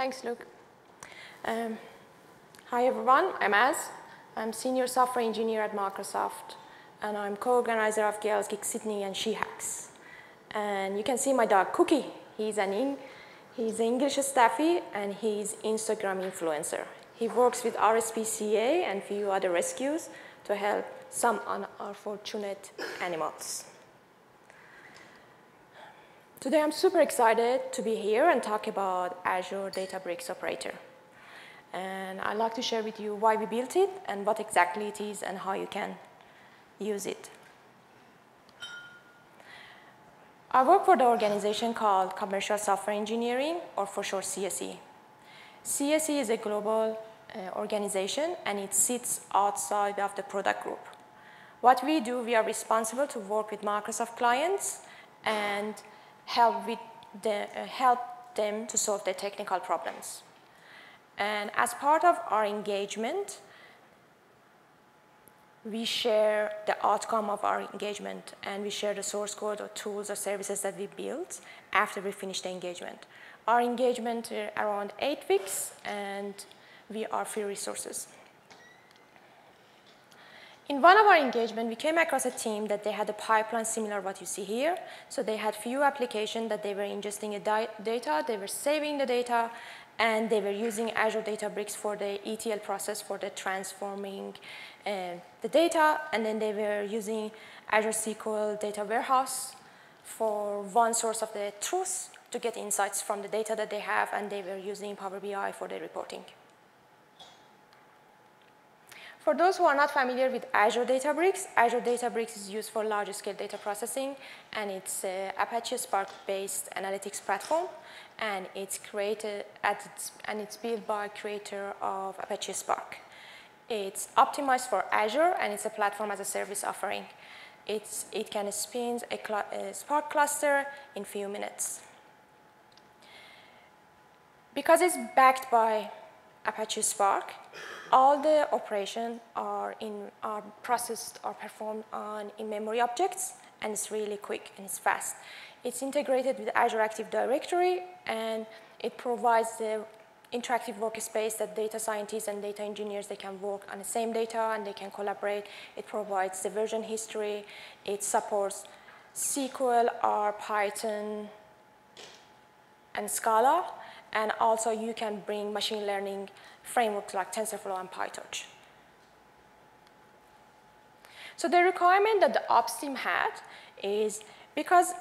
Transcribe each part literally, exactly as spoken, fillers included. Thanks, Luke. Um, hi, everyone. I'm Az. I'm Senior Software Engineer at Microsoft, and I'm co-organizer of Girl Geek Sydney and She Hacks. And you can see my dog, Cookie. He's an in, he's an English staffy, and he's Instagram influencer. He works with R S P C A and few other rescues to help some unfortunate animals. Today, I'm super excited to be here and talk about Azure Databricks Operator. And I'd like to share with you why we built it and what exactly it is and how you can use it. I work for the organization called Commercial Software Engineering, or for short, C S E. C S E is a global uh, organization, and it sits outside of the product group. What we do, we are responsible to work with Microsoft clients and help, with the, uh, help them to solve their technical problems. And as part of our engagement, we share the outcome of our engagement, and we share the source code or tools or services that we built after we finish the engagement. Our engagement is around eight weeks, and we are free resources. In one of our engagement, we came across a team that they had a pipeline similar to what you see here. So they had few applications that they were ingesting data, they were saving the data, and they were using Azure Databricks for the E T L process for the transforming uh, the data, and then they were using Azure S Q L Data Warehouse for one source of the truth to get insights from the data that they have, and they were using Power B I for their reporting. For those who are not familiar with Azure Databricks, Azure Databricks is used for large-scale data processing, and it's an Apache Spark-based analytics platform, and it's created at its, and it's built by creator of Apache Spark. It's optimized for Azure, and it's a platform as a service offering. It's, it can spin a, cl a Spark cluster in few minutes. Because it's backed by Apache Spark, all the operations are, are processed or performed on in-memory objects, and it's really quick and it's fast. It's integrated with Azure Active Directory, and it provides the interactive workspace that data scientists and data engineers, they can work on the same data and they can collaborate. It provides the version history. It supports S Q L, R, Python, and Scala. And also, you can bring machine learning frameworks like TensorFlow and PyTorch. So the requirement that the ops team had is because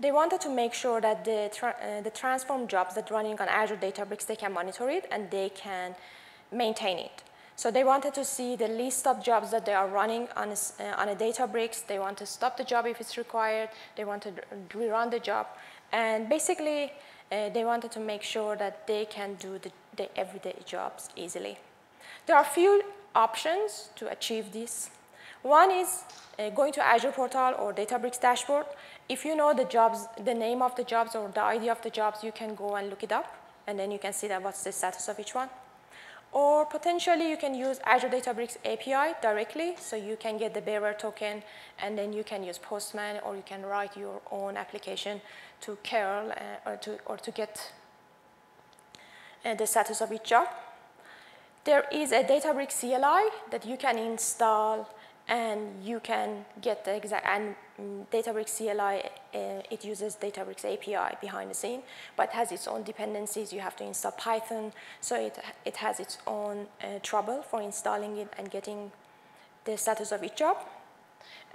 they wanted to make sure that the, tra uh, the transform jobs that running on Azure Databricks, they can monitor it and they can maintain it. So they wanted to see the list of jobs that they are running on a, uh, on a Databricks. They want to stop the job if it's required. They want to rerun the job. And basically, Uh, they wanted to make sure that they can do the, the everyday jobs easily. There are a few options to achieve this. One is uh, going to Azure Portal or Databricks dashboard. If you know the jobs, the name of the jobs or the I D of the jobs, you can go and look it up, and then you can see that what's the status of each one. Or potentially, you can use Azure Databricks A P I directly, so you can get the bearer token, and then you can use Postman, or you can write your own application to curl uh, or, to, or to get uh, the status of each job. There is a Databricks C L I that you can install, and you can get the exact, and um, Databricks C L I, uh, it uses Databricks A P I behind the scene, but has its own dependencies. You have to install Python, so it, it has its own uh, trouble for installing it and getting the status of each job.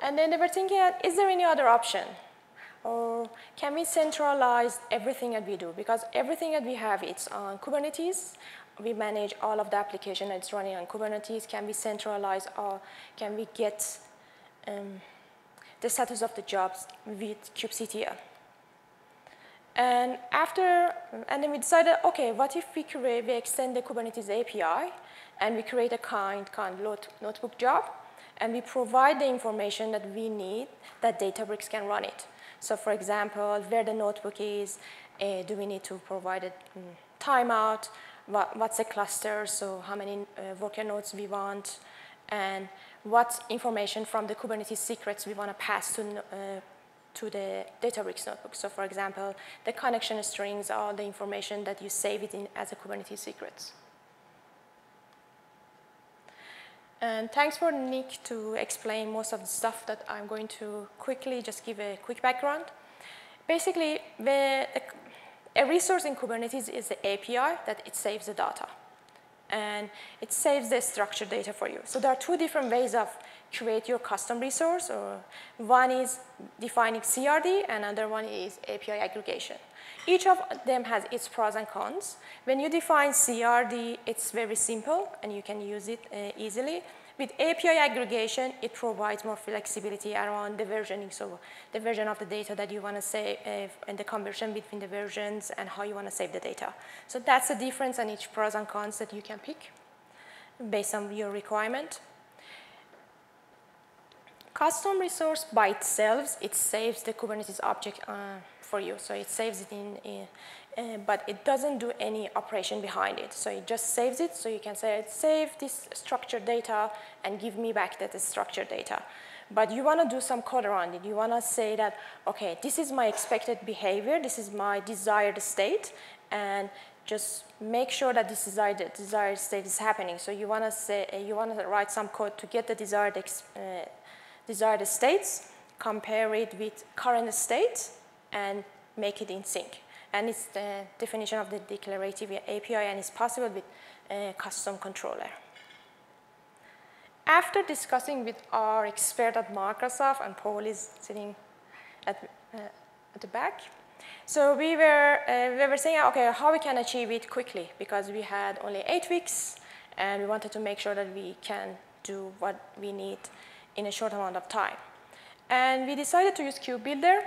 And then they were thinking, is there any other option? Or can we centralize everything that we do? Because everything that we have, it's on Kubernetes. We manage all of the application that's running on Kubernetes. Can we centralize, or can we get um, the status of the jobs with kubectl? And after, and then we decided, okay, what if we create, we extend the Kubernetes A P I, and we create a kind kind notebook job, and we provide the information that we need that Databricks can run it. So, for example, where the notebook is, uh, do we need to provide a timeout? What's a cluster, so how many uh, worker nodes we want, and what information from the Kubernetes secrets we want to pass to uh, to the Databricks notebook. So for example, the connection strings are the information that you save it in as a Kubernetes secret. And thanks for Nick to explain most of the stuff that I'm going to quickly just give a quick background. Basically, the, a resource in Kubernetes is the A P I that it saves the data. And it saves the structured data for you. So there are two different ways of create your custom resource. Or one is defining C R D, and another one is A P I aggregation. Each of them has its pros and cons. When you define C R D, it's very simple, and you can use it uh, easily. With A P I aggregation, it provides more flexibility around the versioning, so the version of the data that you want to save uh, and the conversion between the versions and how you want to save the data. So that's the difference and each pros and cons that you can pick based on your requirement. Custom resource by itself, it saves the Kubernetes object uh, for you. So it saves it in, in uh, but it doesn't do any operation behind it. So it just saves it. So you can say, save this structured data and give me back that structured data. But you want to do some code around it. You want to say that, OK, this is my expected behavior. This is my desired state. And just make sure that this desired, desired state is happening. So you want to say you want to write some code to get the desired ex, uh, desired states, compare it with current state, and make it in sync. And it's the definition of the declarative A P I, and it's possible with a custom controller. After discussing with our expert at Microsoft, and Paul is sitting at, uh, at the back, so we were, uh, we were saying, okay, how we can achieve it quickly, because we had only eight weeks, and we wanted to make sure that we can do what we need in a short amount of time. And we decided to use Kubebuilder,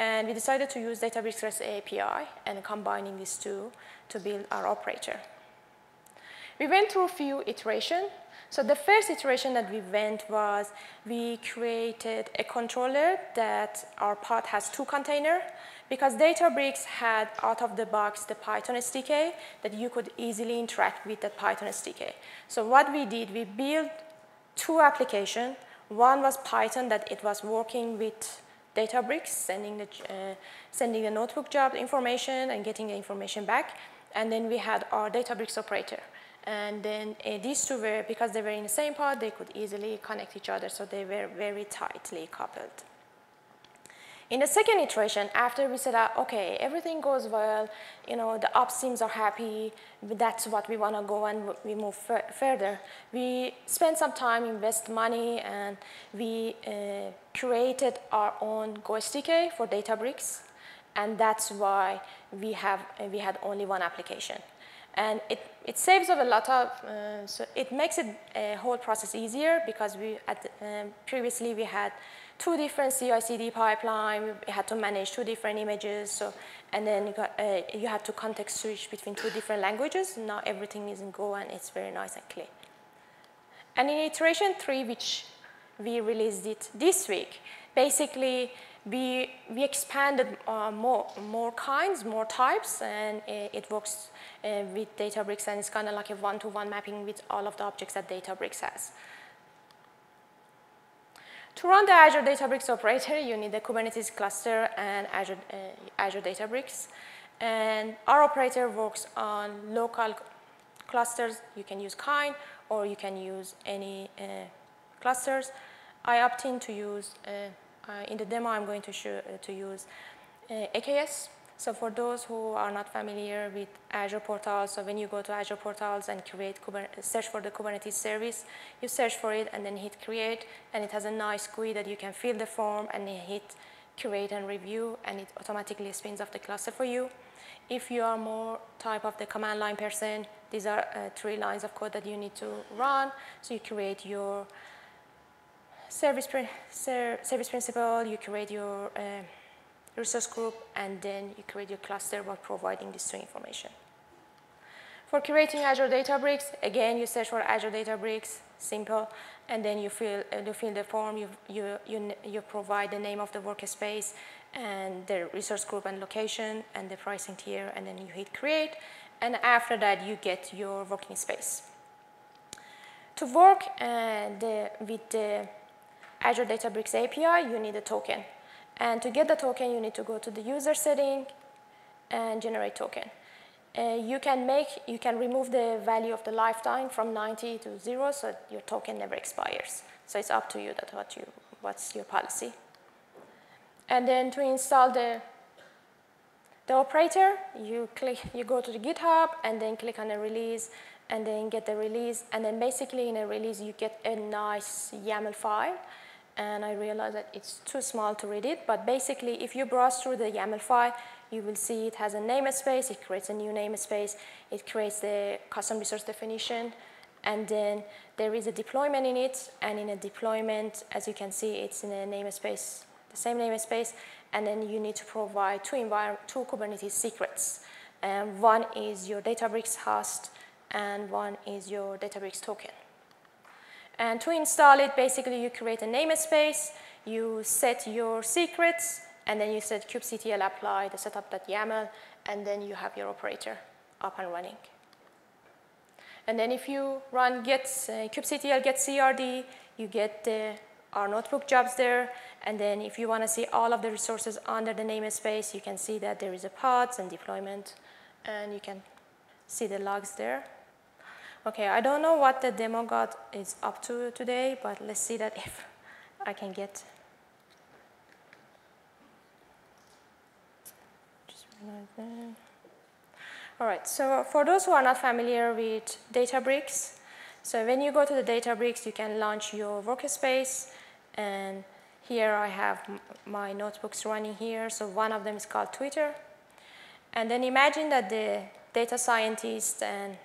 and we decided to use Databricks REST A P I and combining these two to build our operator. We went through a few iterations. So the first iteration that we went was we created a controller that our pod has two containers, because Databricks had out of the box the Python S D K that you could easily interact with that Python S D K. So what we did, we built two applications. One was Python that it was working with Databricks, sending the, uh, sending the notebook job information and getting the information back. And then we had our Databricks operator. And then uh, these two were, because they were in the same pod, they could easily connect each other. So they were very tightly coupled. In the second iteration, after we said, uh, okay, everything goes well, you know, the ops teams are happy, that's what we want to go, and we move further. We spent some time, invest money, and we uh, created our own Go S D K for Databricks, and that's why we have we had only one application. And it, it saves up a lot of, uh, so it makes it a whole process easier, because we at the, um, previously we had two different C I C D pipeline. We had to manage two different images, so, and then you, got, uh, you had to context switch between two different languages. Now everything is in Go, and it's very nice and clean. And in iteration three, which we released it this week, basically, We, we expanded uh, more, more kinds, more types, and it, it works uh, with Databricks, and it's kind of like a one-to-one mapping with all of the objects that Databricks has. To run the Azure Databricks Operator, you need the Kubernetes cluster and Azure, uh, Azure Databricks. And our operator works on local clusters. You can use kind, or you can use any uh, clusters. I opt in to use uh, Uh, in the demo, I'm going to, show, uh, to use uh, A K S. So for those who are not familiar with Azure Portals, so when you go to Azure Portals and create Kubernetes, search for the Kubernetes service, you search for it and then hit create, and it has a nice G U I that you can fill the form and hit create and review, and it automatically spins up the cluster for you. If you are more type of the command line person, these are uh, three lines of code that you need to run. So you create your Service, service principal, you create your uh, resource group, and then you create your cluster by providing this two information. For creating Azure Databricks, again, you search for Azure Databricks, simple, and then you fill, uh, you fill the form, you, you, you, you provide the name of the workspace, and the resource group and location, and the pricing tier, and then you hit create, and after that, you get your working space. To work uh, the, with the Azure Databricks A P I, you need a token. And to get the token, you need to go to the user setting and generate token. Uh, you can make, you can remove the value of the lifetime from ninety to zero, so your token never expires. So it's up to you that what you, what's your policy. And then to install the the operator, you click, you go to the GitHub and then click on a release, and then get the release. And then basically in a release you get a nice YAML file. And I realized that it's too small to read it, but basically if you browse through the YAML file, you will see it has a namespace, it creates a new namespace, it creates the custom resource definition, and then there is a deployment in it, and in a deployment, as you can see, it's in a namespace, the same namespace, and then you need to provide two, environment, two Kubernetes secrets. Um, one is your Databricks host, and one is your Databricks token. And to install it, basically you create a namespace, you set your secrets, and then you set kubectl apply, the setup.yaml, and then you have your operator up and running. And then if you run get uh, kubectl get C R D, you get uh, our notebook jobs there. And then if you want to see all of the resources under the namespace, you can see that there is a pods and deployment, and you can see the logs there. Okay, I don't know what the demo got is up to today, but let's see that if I can get. All right, so for those who are not familiar with Databricks, so when you go to the Databricks, you can launch your workspace, and here I have my notebooks running here, so one of them is called Twitter. And then imagine that the data scientists and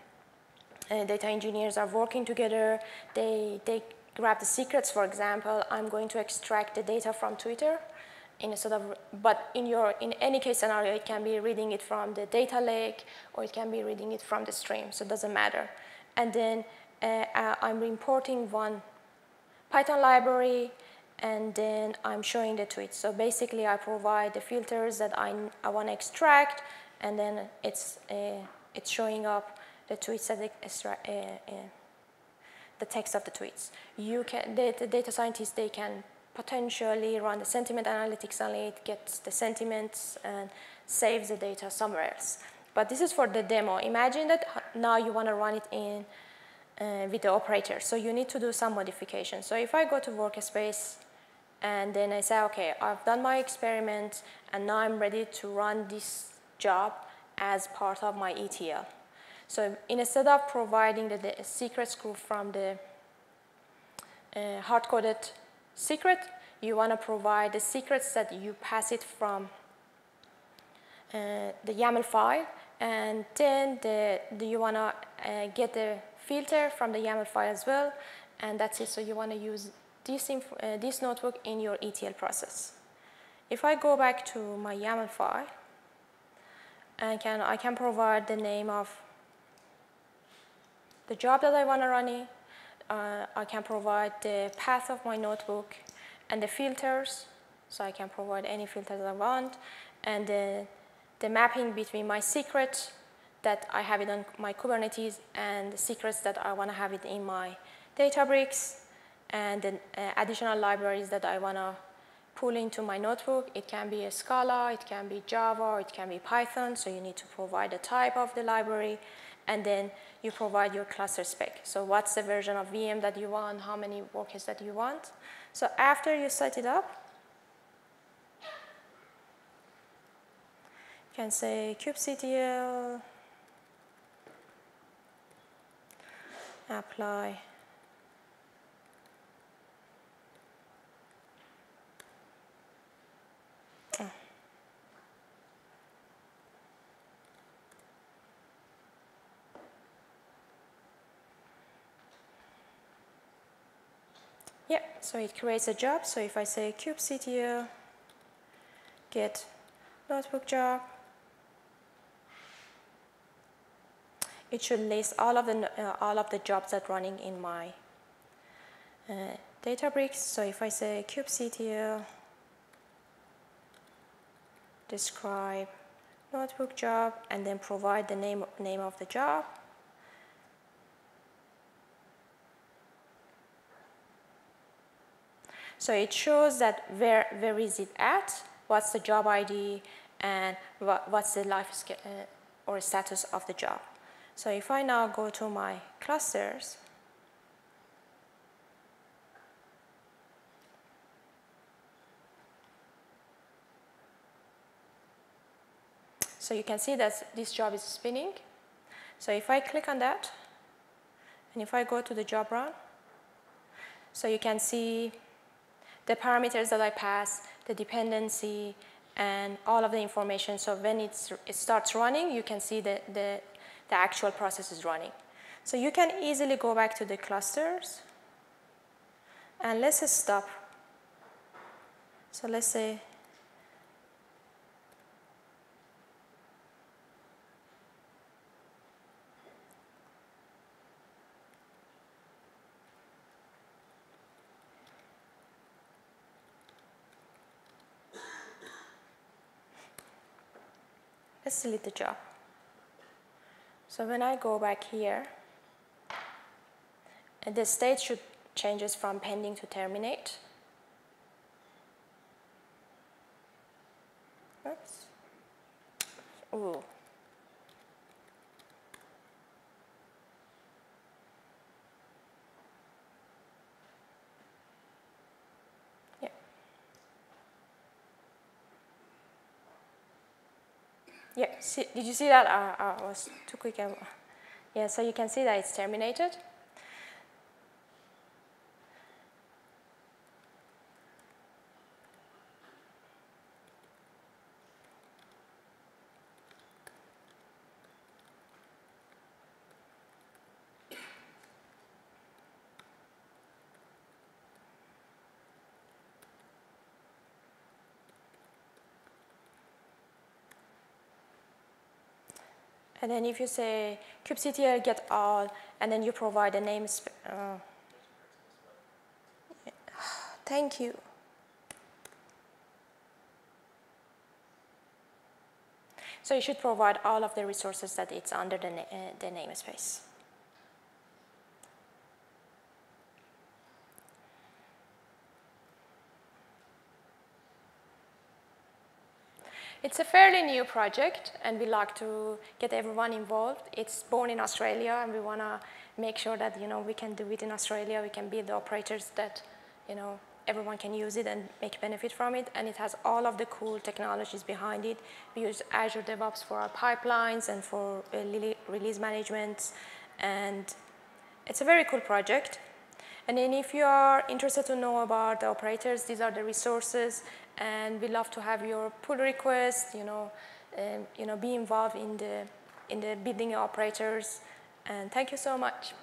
uh, data engineers are working together. They, they grab the secrets, for example. I'm going to extract the data from Twitter. In a sort of, but in your in any case scenario, it can be reading it from the data lake, or it can be reading it from the stream, so it doesn't matter. And then uh, I'm importing one Python library, and then I'm showing the tweets. So basically, I provide the filters that I I want to extract, and then it's uh, it's showing up the tweets that extra, uh, uh, the text of the tweets. You can the, the data scientists they can potentially run the sentiment analytics on it, gets the sentiments, and saves the data somewhere else. But this is for the demo. Imagine that now you want to run it in uh, with the operator. So you need to do some modification. So if I go to workspace, and then I say, okay, I've done my experiment, and now I'm ready to run this job as part of my E T L. So instead of providing the, the secrets group from the uh, hard-coded secret, you want to provide the secrets that you pass it from uh, the YAML file, and then the, the you want to uh, get the filter from the YAML file as well, and that's it. So you want to use this, uh, this notebook in your E T L process. If I go back to my YAML file, and can, I can provide the name of the job that I want to run in. Uh, I can provide the path of my notebook and the filters, so I can provide any filters I want, and the, the mapping between my secret that I have it on my Kubernetes and the secrets that I want to have it in my Databricks, and the uh, additional libraries that I want to pull into my notebook. It can be a Scala, it can be Java, it can be Python, so you need to provide the type of the library, and then you provide your cluster spec. So what's the version of V M that you want, how many workers that you want. So after you set it up, you can say kubectl apply. Yeah, so it creates a job. So if I say kubectl get notebook job, it should list all of the uh, all of the jobs that are running in my uh, Databricks. So if I say kubectl describe notebook job, and then provide the name name of the job. So it shows that where, where is it at, what's the job I D, and what, what's the life uh, or status of the job. So if I now go to my clusters, so you can see that this job is spinning. So if I click on that, and if I go to the job run, so you can see the parameters that I pass, the dependency, and all of the information. So when it's, it starts running, you can see that the, the actual process is running. So you can easily go back to the clusters. And let's stop. So let's say, let's delete the job. So when I go back here, and the state should changes from pending to terminate. Oops. Ooh. Yeah, see, did you see that? Uh, uh, I was too quick. And, yeah, so you can see that it's terminated. And then if you say kubectl get all, and then you provide a name. Uh, thank you. So you should provide all of the resources that it's under the, na uh, the namespace. It's a fairly new project, and we like to get everyone involved. It's born in Australia, and we want to make sure that, you know, we can do it in Australia. We can build the operators that, you know, everyone can use it and make benefit from it. And it has all of the cool technologies behind it. We use Azure DevOps for our pipelines and for release management. And it's a very cool project. And then if you are interested to know about the operators, these are the resources, and we love to have your pull requests, you know, um, you know, be involved in the, in the building operators. And thank you so much.